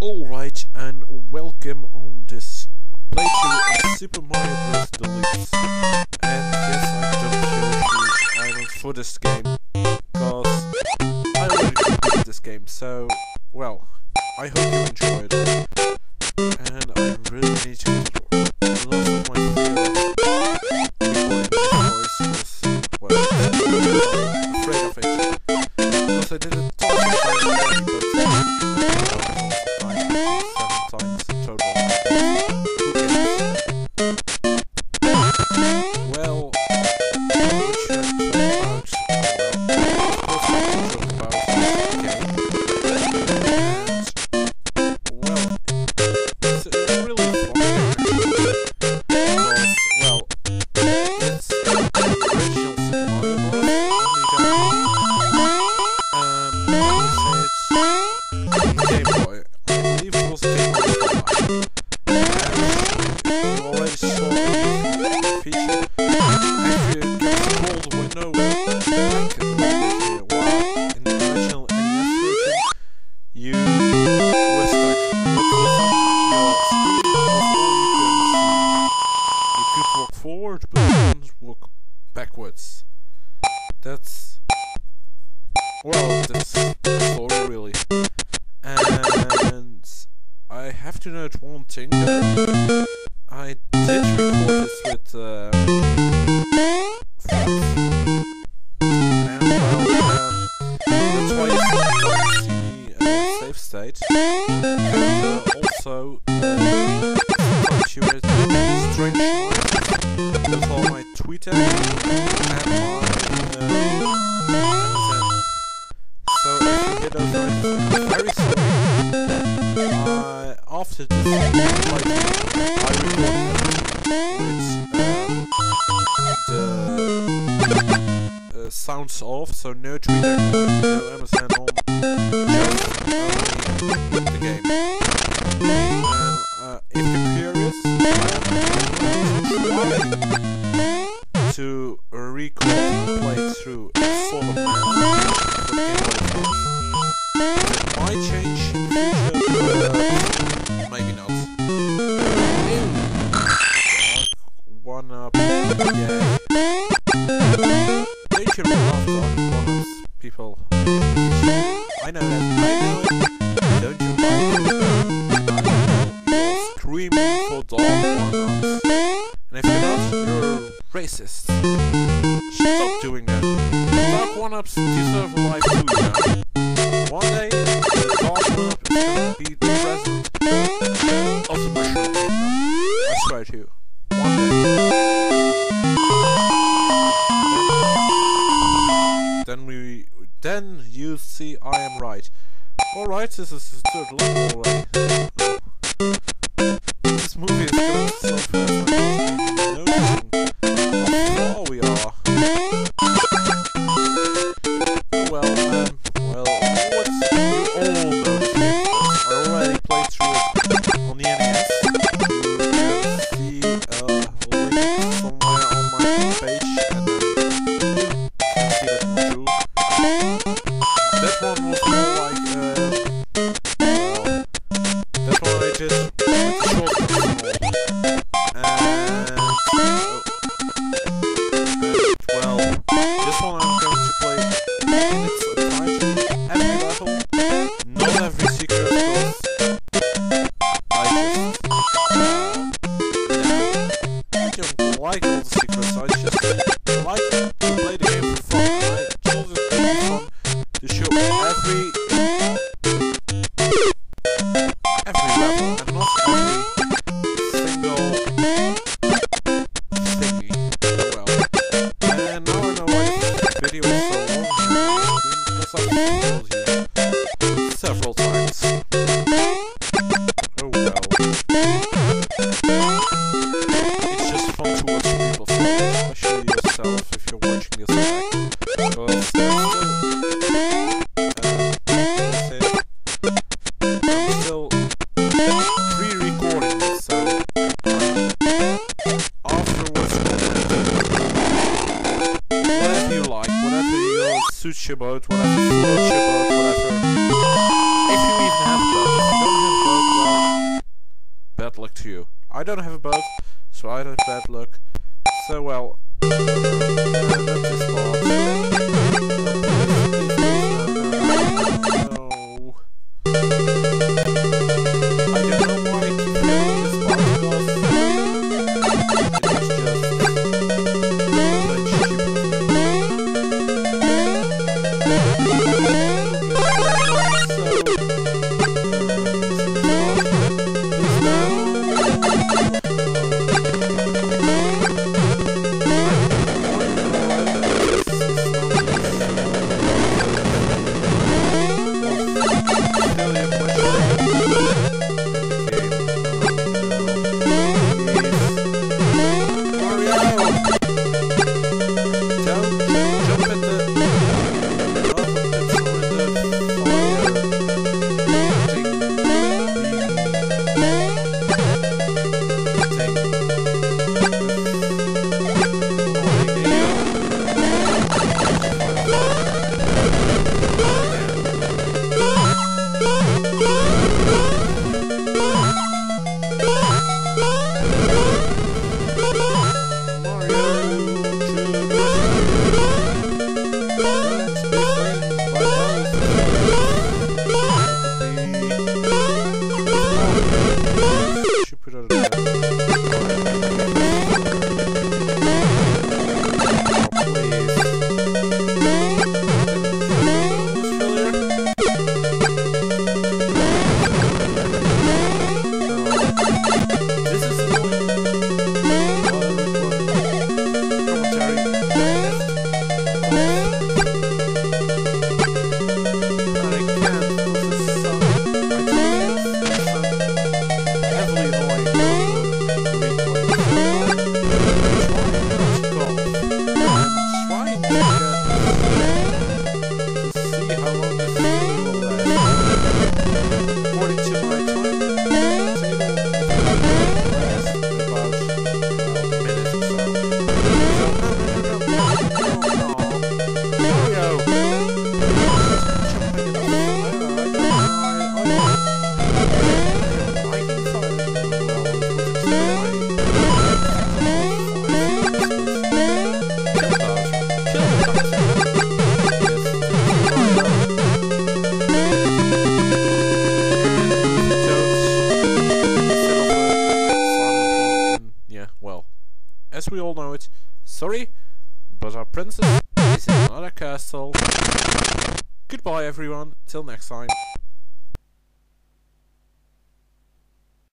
Alright, and welcome on this playthrough of Super Mario Bros. Deluxe. And yes, I jumped Yoshi's Island for this game, because I already played this game, so, well, I hope you enjoy it. And I really need to get a lot of my favorite voices, well, I'm afraid of it, because I didn't talk about it. Well, this story really, and I have to note one thing. I did record this with and well, that's why you see safe state, and also she was strange. That's all my Twitter and my. Very soon, after this, I recorded the sounds off, so no Twitter, no Amazon on, just the game. And if you're curious, I am to record the playthrough for the man. Might change in the future, maybe not. One up, yeah. They should laugh on people. I know that, I know it. Don't you mind? You're screaming for dog one-ups. And if you're not, you're racist. Stop doing that. Dog one-ups deserve a life too, yeah. One day, the dog is going to be the president of the mushroom kingdom. I swear to you. One day. Then you see I am right. Alright, this is the third level already. This movie is going so fast. Oh, we are. Every level, and not every luck to you. I don't have a boat, so I don't have bad luck. So, well, as we all know it, sorry, but our princess is in another castle. Goodbye everyone, till next time.